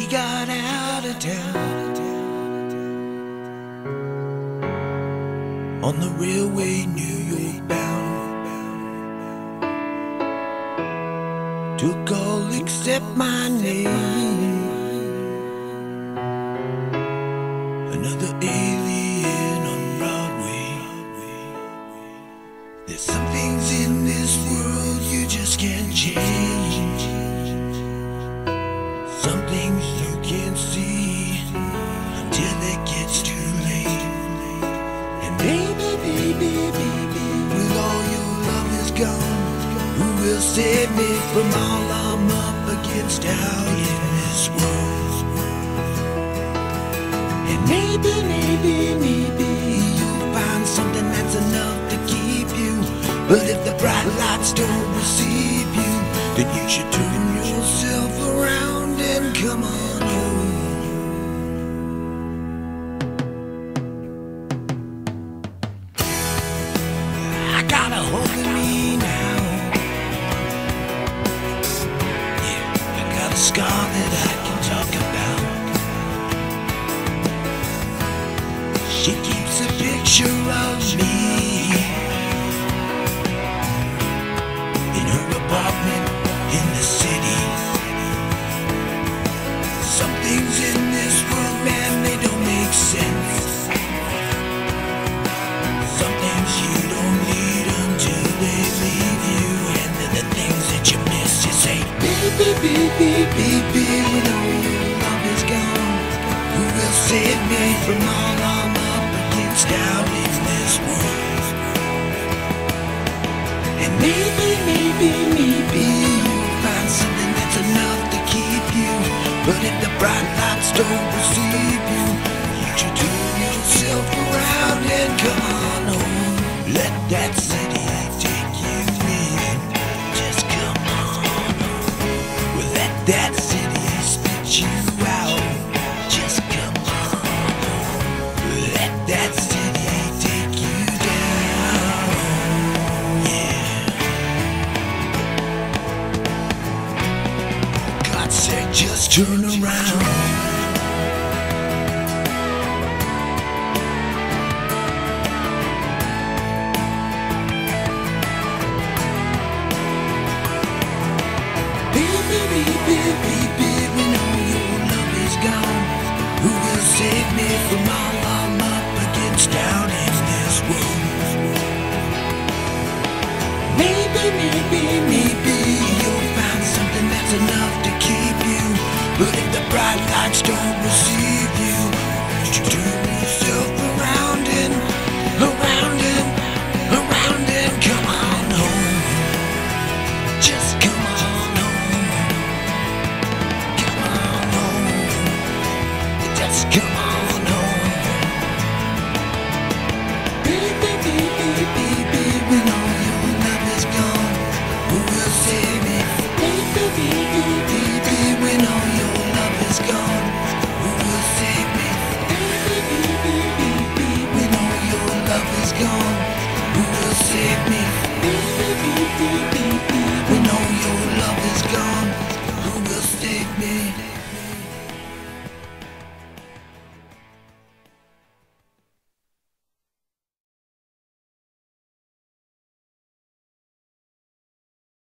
She got out of town on the railway New York bound. Took all except my name. Another alien on Broadway. There's some things in this world you just can't change. Some things you can't see until it gets too late. And baby, baby, baby, with all your love is gone, who will save me from all I'm up against out in this world? Maybe, maybe, maybe you'll find something that's enough to keep you. But if the bright lights don't receive you, then you should turn yourself around and come on home. I got a hope in me now. Yeah, I got a scar that I can talk about. She keeps a picture of me in her apartment in the city. Some things in this world, man, they don't make sense. Some things you don't need until they leave you. And then the things that you miss, you say, baby, baby, baby, you know your love is gone. Who will save me from all I'm down in this world? And maybe, maybe, maybe you'll find something that's enough to keep you. But if the bright lights don't receive you, you should turn yourself around and come on home. Let that city take you in. Just come on home. Well, let that city spit you out. Just come on home. Let that city just turn around. Baby, baby, baby, when all your love is gone, who will save me from all I'm up against down in this world? Maybe, maybe, maybe you'll find something that's enough to keep you. But if the bright lights don't receive you, you turn yourself around and around and around and come on home. Just come on home. Come on home. Just come on home. Baby, baby, baby, when all your love is gone, who will save me? Baby, baby.